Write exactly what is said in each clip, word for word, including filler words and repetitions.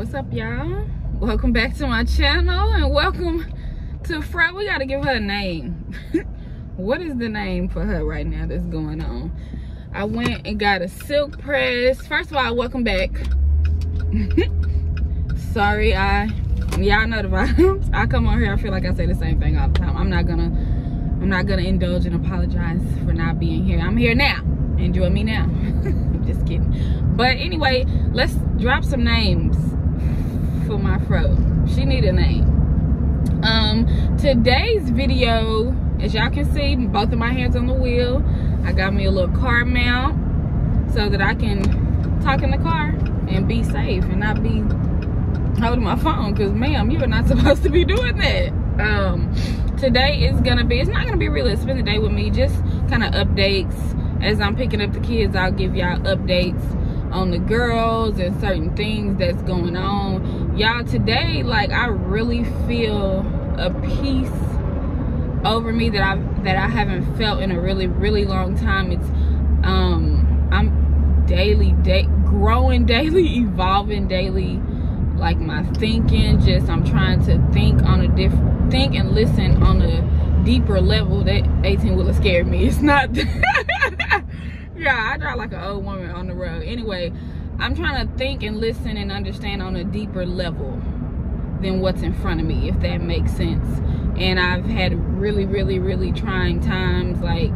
What's up, y'all? Welcome back to my channel and welcome to Fry. We gotta give her a name. What is the name for her right now that's going on? I went and got a silk press. First of all, welcome back. Sorry, I y'all know the vibes. I come on here, I feel like I say the same thing all the time. I'm not gonna I'm not gonna indulge and apologize for not being here. I'm here now. Enjoy me now. I'm just kidding. But anyway, let's drop some names for my fro. She need a name. Um, today's video, as y'all can see, both of my hands on the wheel. I got me a little car mount so that I can talk in the car and be safe and not be holding my phone, because ma'am, you are not supposed to be doing that. Um, today is gonna be, it's not gonna be really a spend the day with me, just kind of updates. As I'm picking up the kids, I'll give y'all updates on the girls and certain things that's going on. Y'all, today, like, I really feel a peace over me that I've that I haven't felt in a really, really long time. It's um I'm daily day growing daily, evolving daily, like my thinking, just I'm trying to think on a different think and listen on a deeper level. That eighteen wheeler scared me. It's not yeah, I drive like an old woman on the road. Anyway, I'm trying to think and listen and understand on a deeper level than what's in front of me, if that makes sense. And I've had really, really, really trying times. Like,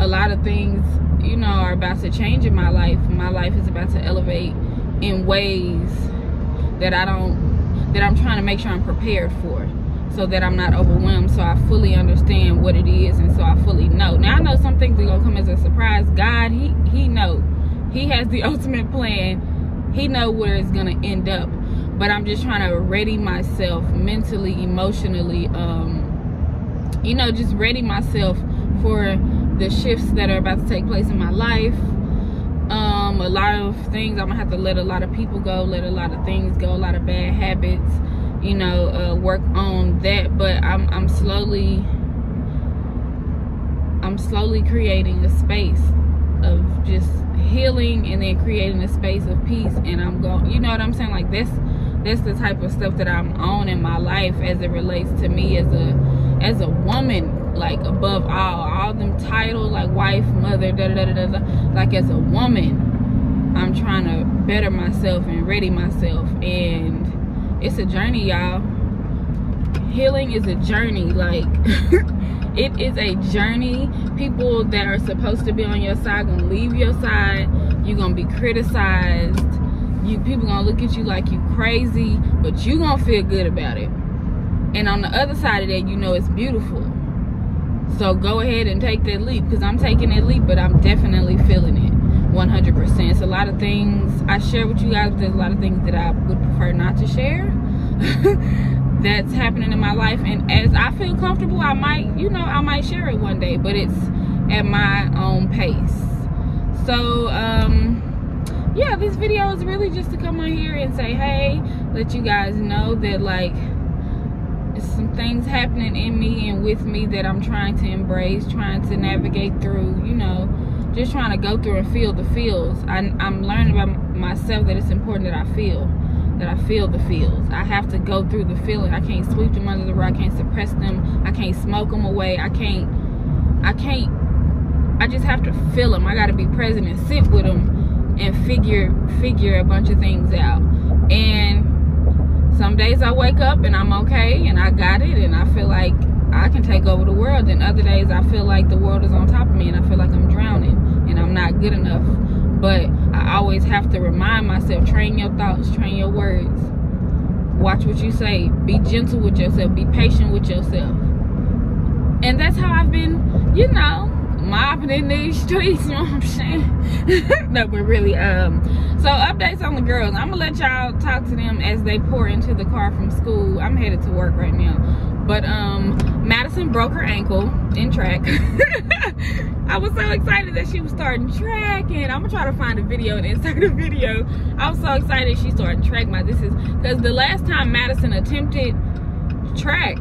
a lot of things, you know, are about to change in my life. My life is about to elevate in ways that I don't, that I'm trying to make sure I'm prepared for, so that I'm not overwhelmed, so I fully understand what it is, and so I fully know. Now, I know some things are gonna come as a surprise. God, he he know. He has the ultimate plan. He know where it's gonna end up. But I'm just trying to ready myself mentally, emotionally, um, you know, just ready myself for the shifts that are about to take place in my life. Um, a lot of things, I'm gonna have to let a lot of people go, let a lot of things go, a lot of bad habits, you know, uh, work on that. But I'm, I'm slowly, I'm slowly creating a space of just healing, and then creating a space of peace. And I'm going, you know what I'm saying? Like, that's, that's the type of stuff that I'm on in my life as it relates to me as a, as a woman, like, above all, all them titles, like wife, mother, da da da da da. Like, as a woman, I'm trying to better myself and ready myself, and it's a journey, y'all. Healing is a journey. Like, it is a journey. People that are supposed to be on your side gonna leave your side. You're gonna be criticized. You people gonna look at you like you crazy, but you gonna feel good about it. And on the other side of that, you know it's beautiful. So go ahead and take that leap, because I'm taking that leap, but I'm definitely feeling it. one hundred percent. It's a lot of things I share with you guys, but there's a lot of things that I would prefer not to share that's happening in my life. And as I feel comfortable, I might, you know, I might share it one day, but it's at my own pace. So, um, yeah, this video is really just to come on here and say, hey, let you guys know that, like, some things happening in me and with me that I'm trying to embrace, trying to navigate through, you know, just trying to go through and feel the feels. I, I'm learning about myself that it's important that I feel, that I feel the feels. I have to go through the feeling. I can't sweep them under the rug. I can't suppress them. I can't smoke them away. I can't, I can't, I just have to feel them. I got to be present and sit with them and figure, figure a bunch of things out. And some days I wake up and I'm okay and I got it and I feel like I can take over the world, and other days I feel like the world is on top of me and I feel like I'm drowning and I'm not good enough. But I always have to remind myself, train your thoughts, train your words, watch what you say, be gentle with yourself, be patient with yourself. And that's how I've been, you know, mobbing in these streets, you know what I'm saying? No, but really, um, so updates on the girls. I'm gonna let y'all talk to them as they pour into the car from school. I'm headed to work right now. But um, Madison broke her ankle in track. I was so excited that she was starting track, and I'm gonna try to find a video and insert a video. I was so excited she started track. My this is because the last time Madison attempted track,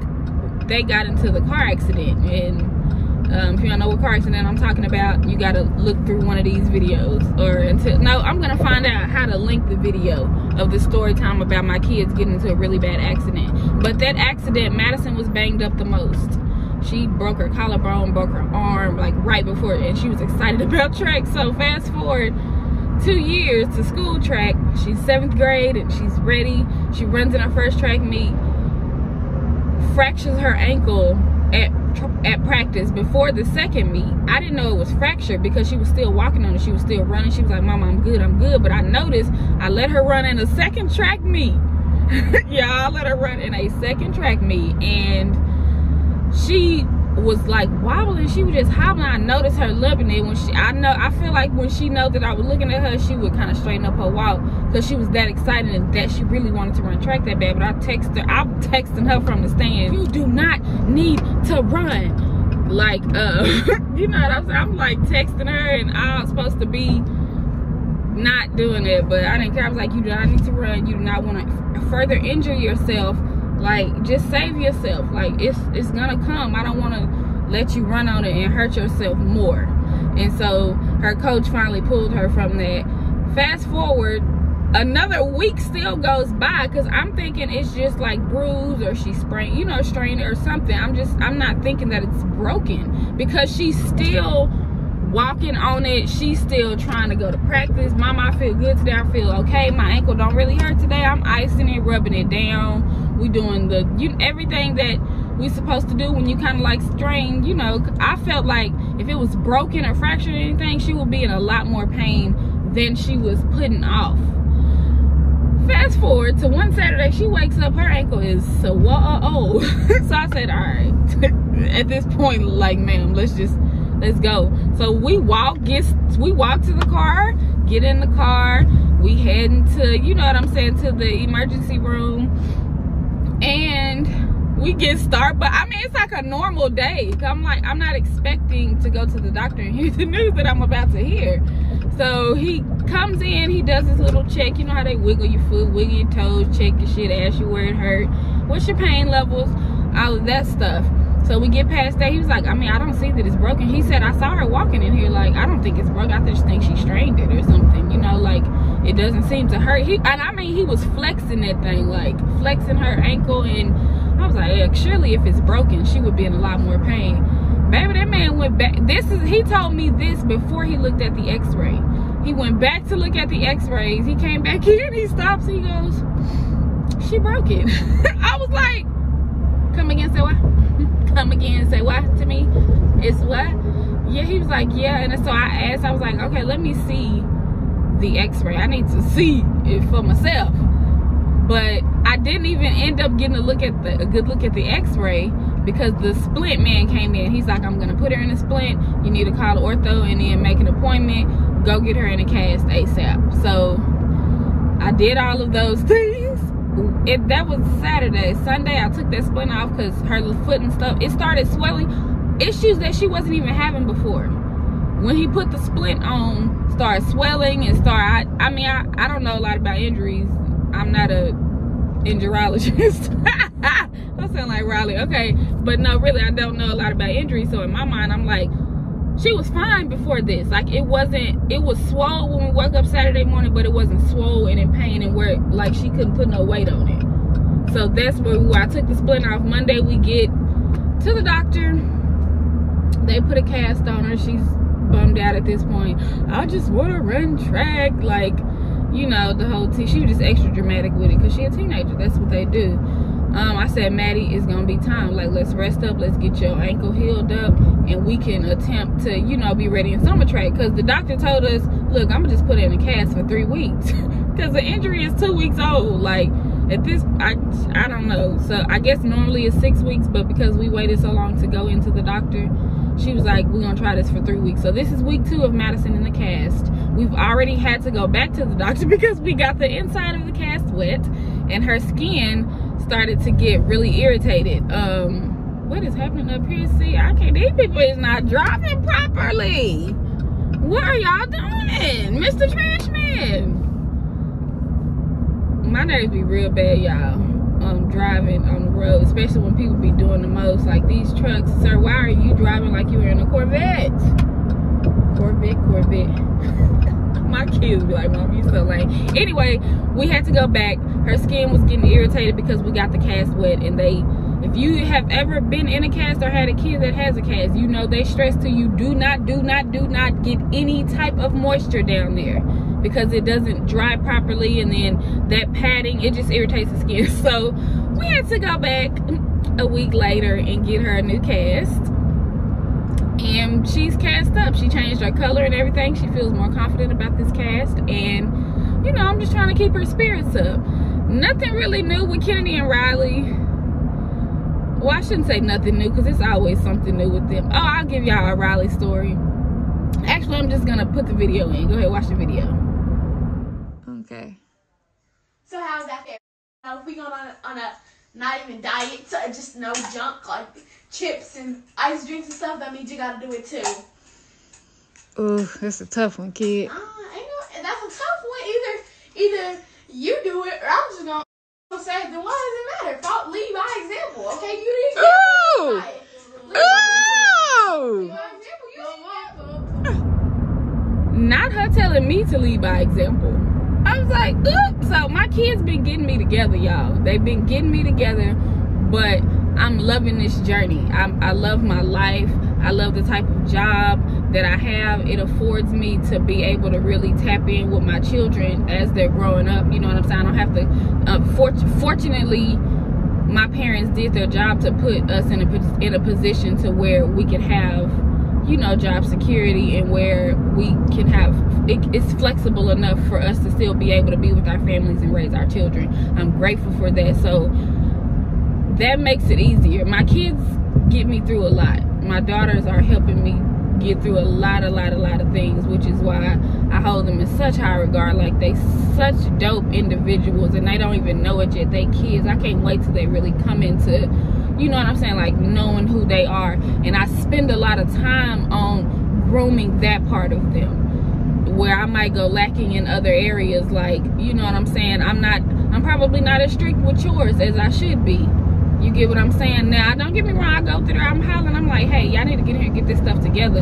they got into the car accident, and Um, if you don't know what car accident I'm talking about, you gotta look through one of these videos, or until no, I'm gonna find out how to link the video of the story time about my kids getting into a really bad accident. But that accident, Madison was banged up the most. She broke her collarbone, broke her arm, like right before, and she was excited about track. So fast forward two years to school track. She's seventh grade and she's ready. She runs in her first track meet, fractures her ankle at at practice before the second meet. I didn't know it was fractured because she was still walking on it. She was still running. She was like, "Mama, I'm good, I'm good." But I noticed I let her run in a second track meet. Yeah, I let her run in a second track meet, and she was like wobbling. She was just hobbling. I noticed her loving it. When she, I know, I feel like when she know that I was looking at her, she would kind of straighten up her walk because she was that excited and that she really wanted to run track that bad. But I text her. I'm texting her from the stand. You do not need to run. Like, uh, you know what I'm saying? I'm like texting her, and I was supposed to be not doing it, but I didn't care. I was like, you do not need to run. You do not want to further injure yourself. Like, just save yourself. Like, it's it's gonna come. I don't want to let you run on it and hurt yourself more. And so her coach finally pulled her from that. Fast forward, another week still goes by because I'm thinking it's just like bruised or she sprained, you know, strained or something. I'm just, I'm not thinking that it's broken because she's still walking on it. She's still trying to go to practice. Mama, I feel good today. I feel okay. My ankle don't really hurt today. I'm icing it, rubbing it down. We doing the you everything that we supposed to do when you kind of like strain, you know. I felt like if it was broken or fractured or anything, she would be in a lot more pain than she was putting off. Fast forward to one Saturday, she wakes up, her ankle is so uh-oh. So I said, all right, at this point, like, ma'am, let's just let's go. So we walk, get we walk to the car, get in the car, we head into, you know what I'm saying, to the emergency room. And we get started, but I mean, it's like a normal day. I'm like, I'm not expecting to go to the doctor and hear the news that I'm about to hear. So he comes in, he does his little check. You know how they wiggle your foot, wiggle your toes, check your shit, ask you where it hurt, what's your pain levels, all of that stuff. So we get past that. He was like, I mean, I don't see that it's broken. He said, I saw her walking in here. Like, I don't think it's broken. I just think she strained it or something. You know, like, it doesn't seem to hurt. He, and I mean, he was flexing that thing, like, flexing her ankle. And I was like, yeah, surely if it's broken, she would be in a lot more pain. Baby, that man went back. This is, he told me this before he looked at the x-ray. He went back to look at the x-rays. He came back in. He stops. He goes, she broke it. I was like, come again, say what? Come again and say what to me? It's what? Yeah, he was like, yeah. And so I asked, I was like, okay, let me see the x-ray. I need to see it for myself. But I didn't even end up getting a look at the a good look at the x-ray because the splint man came in. He's like, I'm gonna put her in a splint. You need to call the ortho and then make an appointment. Go get her in a cast ASAP. So I did all of those things. It, that was Saturday. Sunday, I took that splint off because her foot and stuff, it started swelling. Issues that she wasn't even having before. When he put the splint on, started swelling and started, I, I mean, I, I don't know a lot about injuries. I'm not a injurologist. I sound like Riley, okay. But no, really, I don't know a lot about injuries. So in my mind, I'm like, she was fine before this. Like, it wasn't, it was swole when we woke up Saturday morning, but it wasn't swole and in pain and where, like, she couldn't put no weight on it. So that's where, where I took the splint off. Monday, we get to the doctor. They put a cast on her. She's bummed out at this point. I just want to run track. Like, you know, the whole t she was just extra dramatic with it because she a teenager. That's what they do. Um, I said, Maddie, it's going to be time. Like, let's rest up. Let's get your ankle healed up. And we can attempt to, you know, be ready in summer track. Because the doctor told us, look, I'm going to just put her in a cast for three weeks. Because the injury is two weeks old. Like, at this, I, I don't know. So, I guess normally it's six weeks. But because we waited so long to go into the doctor, she was like, we're going to try this for three weeks. So, this is week two of Madison in the cast. We've already had to go back to the doctor because we got the inside of the cast wet. And her skin started to get really irritated. Um, what is happening up here? See, I can't, these people is not driving properly. What are y'all doing? Mister Trashman. My nerves be real bad, y'all. Um, driving on the road, especially when people be doing the most. Like these trucks, sir, why are you driving like you were in a Corvette? Corvette, Corvette. My kids be like, Mom, you so lame. Anyway, we had to go back. Her skin was getting irritated because we got the cast wet, and they, if you have ever been in a cast or had a kid that has a cast, you know they stress to you, do not, do not, do not get any type of moisture down there because it doesn't dry properly, and then that padding, it just irritates the skin. So we had to go back a week later and get her a new cast. And she's cast up. She changed her color and everything. She feels more confident about this cast. And, you know, I'm just trying to keep her spirits up. Nothing really new with Kennedy and Riley. Well, I shouldn't say nothing new because it's always something new with them. Oh, I'll give y'all a Riley story. Actually, I'm just going to put the video in. Go ahead, watch the video. Okay. So how's that fair? Now, if we go on, on a not even diet, so just no junk, like chips and ice drinks and stuff, that means you gotta do it too. Ooh, that's a tough one, kid. Uh, ain't no, that's a tough one. Either either you do it or I'm just gonna say, then why does it matter? If I lead by example, okay? You didn't Ooh. By Ooh. Lead by example. You didn't get Not her telling me to lead by example. I was like, oops. So my kids been getting me together, y'all. They've been getting me together, but I'm loving this journey. I'm, I love my life. I love the type of job that I have. It affords me to be able to really tap in with my children as they're growing up. You know what I'm saying? I don't have to. Uh, fort fortunately, my parents did their job to put us in a in a position to where we could have, you know, job security, and where we can have it, it's flexible enough for us to still be able to be with our families and raise our children. I'm grateful for that. So that makes it easier. My kids get me through a lot. My daughters are helping me get through a lot, a lot, a lot of things, which is why I hold them in such high regard. Like, they such dope individuals, and they don't even know it yet. They kids. I can't wait till they really come into, you know what I'm saying, like knowing who they are. And I spend a lot of time on grooming that part of them, where I might go lacking in other areas. Like, you know what I'm saying, I'm not, I'm probably not as strict with chores as I should be. You get what I'm saying? Now, don't get me wrong, I go through there, I'm hollering, I'm like, hey, y'all need to get here and get this stuff together.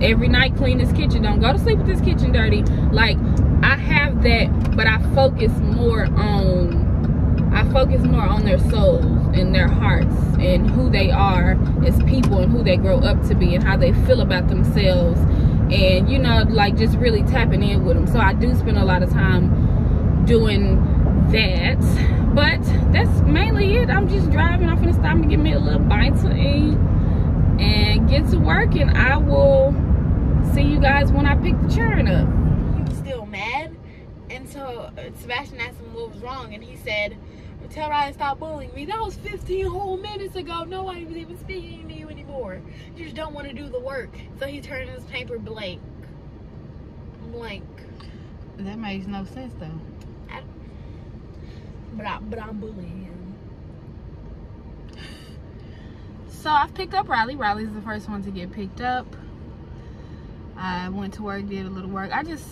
Every night, clean this kitchen. Don't go to sleep with this kitchen dirty. Like, I have that, but I focus more on, I focus more on their souls and their hearts and who they are as people and who they grow up to be and how they feel about themselves. And, you know, like, just really tapping in with them. So I do spend a lot of time doing that, but that's mainly it. I'm just driving. I'm finna stop and get me a little bite to eat and get to work, and I will see you guys when I pick the churn up. He was still mad, and so Sebastian asked him what was wrong, and he said, tell Riley to stop bullying me. That was fifteen whole minutes ago. Nobody was even speaking to you anymore. You just don't want to do the work. So he turned his paper blank. Blank. That makes no sense, though. But, I, but I'm bullying him. So I've picked up Riley. Riley's the first one to get picked up. I went to work, did a little work. I just,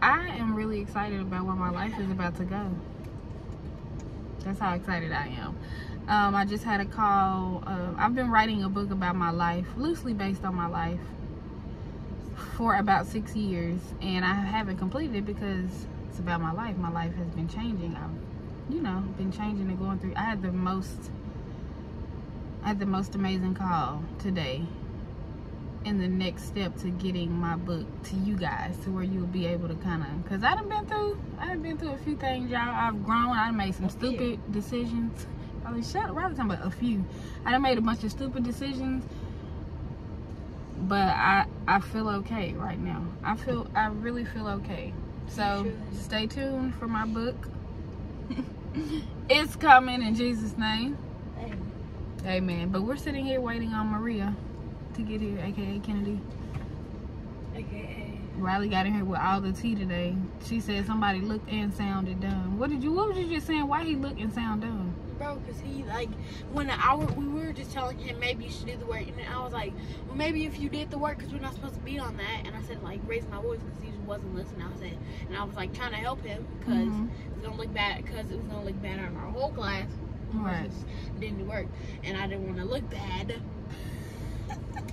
I am really excited about where my life is about to go. That's how excited I am. Um, I just had a call. Uh, I've been writing a book about my life, loosely based on my life, for about six years. And I haven't completed it because it's about my life. My life has been changing. I've you know been changing and going through. I had the most I had the most amazing call today, and the next step to getting my book to you guys, to where you'll be able to kind of, because I done been through I done been through a few things, y'all. I've grown. I done made some stupid decisions. I was shut up I was talking about a few I done made a bunch of stupid decisions, but I I feel okay right now. I feel I really feel okay. So stay tuned for my book. It's coming in Jesus' name. Amen. Amen. But we're sitting here waiting on Maria to get here, aka Kennedy. A K A Riley got in here with all the tea today. She said somebody looked and sounded dumb. What did you? What was you just saying? Why he look and sound dumb? Bro, cause he like when I we were just telling him maybe you should do the work, and then I was like, well, maybe if you did the work, cause we're not supposed to be on that. And I said like raise my voice cause he just wasn't listening. I said, and I was like trying to help him cause mm-hmm. it's gonna look bad, cause it was gonna look bad on our whole class. Right. It just didn't work. And I didn't want to look bad.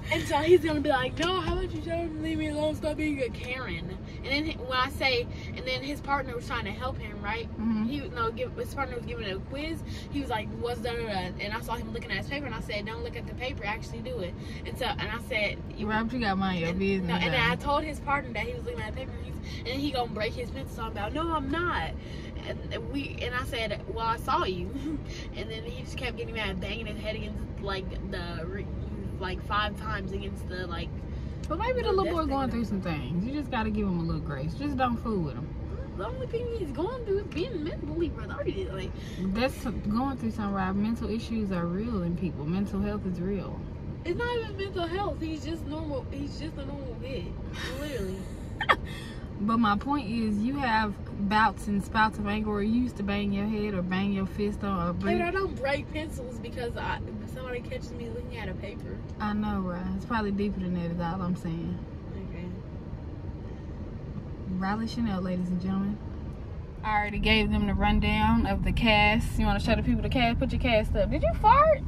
And so he's going to be like, no, how about you tell him to leave me alone? Stop being a Karen. And then when I say, and then his partner was trying to help him, right? Mm-hmm. He no, give, his partner was giving him a quiz. He was like, what's that? And I saw him looking at his paper, and I said, don't look at the paper. Actually do it. And so, and I said, you Rob, you got mine, your business. No, and then I told his partner that he was looking at the paper, and, he's, and he going to break his pencil. I'm about, no, I'm not. And we and I said, well, I saw you. And then he just kept getting mad, banging his head against like the like five times against the like. But maybe the little boy going through some things. You just gotta give him a little grace. Just don't fool with him. The only thing he's going through is being mentally retarded. Like that's going through some Rob. Mental issues are real in people. Mental health is real. It's not even mental health. He's just normal. He's just a normal kid, literally. But my point is, you have bouts and spouts of anger, or you used to bang your head or bang your fist on a brick. But I don't break pencils because I, somebody catches me looking at a paper. I know, right? It's probably deeper than that, is all I'm saying. Okay. Riley Chanel, ladies and gentlemen. I already gave them the rundown of the cast. You want to show the people the cast? Put your cast up. Did you fart?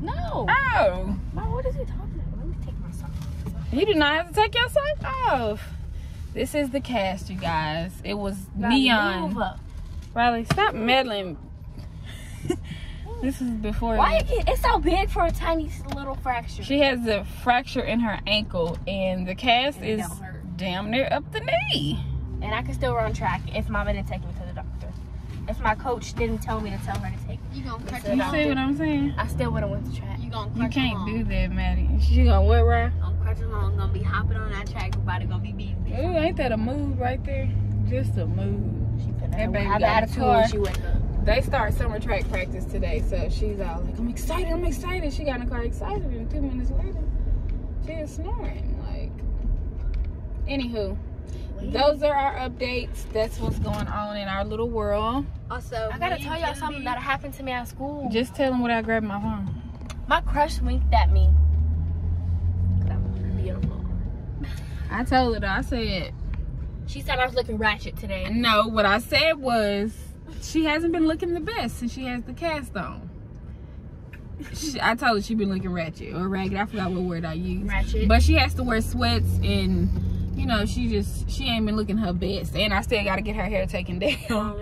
No. Oh. Mom, what is he talking about? Let me take my sock off. You do not have to take your sock off. This is the cast, you guys. It was Riley, Neon. Riley, stop meddling. This is before. Why it, it's so big for a tiny little fracture? She has a fracture in her ankle, and the cast and is damn near up the knee. And I can still run track if Mama didn't take me to the doctor. If my coach didn't tell me to tell her to take me. You gonna crack the doctor. You see what I'm saying? I still wouldn't went to track. You gonna crack You can't along. do that, Maddie. She gonna what, Riley? Along, gonna be hopping on that track, everybody gonna be beating me. Ooh, ain't that a move right there? Just a move. She put her attitude. She went up. They start summer track practice today, so she's all like, I'm excited, I'm excited. She got in the car excited, and two minutes later, she is snoring. Like, anywho, Wait. those are our updates. That's what's going on in our little world. Also, I gotta tell y'all something that happened to me at school. Just tell them what I grabbed my phone. My crush winked at me. I told her, I said... She said I was looking ratchet today. No, what I said was, she hasn't been looking the best since she has the cast on. she, I told her she been looking ratchet or ragged. I forgot what word I used. Ratchet. But she has to wear sweats and, you know, she just, she ain't been looking her best. And I still got to get her hair taken down.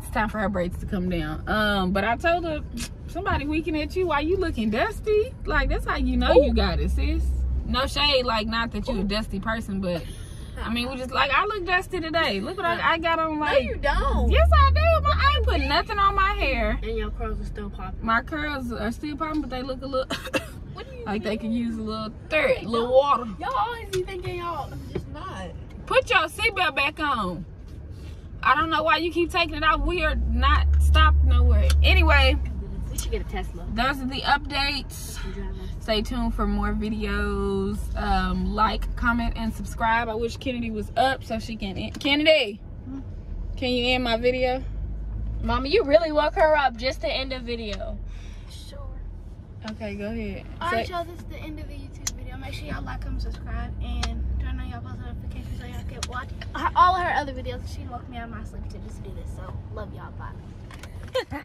It's time for her braids to come down. Um, But I told her, somebody winking at you, why you looking dusty? Like, that's how you know Ooh. you got it, sis. No shade, like, not that you're a dusty person, but, I mean, we just, like, I look dusty today. Look what I, I got on, like. No, you don't. Yes, I do. My, I ain't put nothing on my hair. And your curls are still popping. My curls are still popping, but they look a little, what do you like mean? They can use a little dirt, a little water. Y'all always be thinking y'all, just not. Put your seatbelt back on. I don't know why you keep taking it off. We are not stopped nowhere. Anyway. We should get a Tesla. Those are the updates. Stay tuned for more videos. Um, like, comment, and subscribe. I wish Kennedy was up so she can end. Kennedy, can you end my video? Mama, you really woke her up just to end a video. Sure. Okay, go ahead. All right, y'all, this is the end of the YouTube video. Make sure y'all like, comment, subscribe, and turn on y'all post notifications so y'all can watch all her other videos. She woke me out of my sleep to just do this, so love y'all. Bye.